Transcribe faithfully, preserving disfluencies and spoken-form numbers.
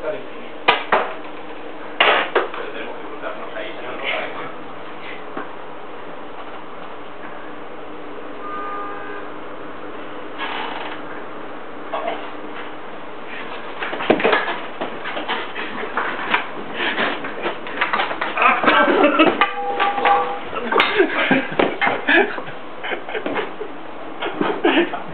tocar infinito. Pero tenemos que cruzarnos ahí, si no, no paremos. Thank you.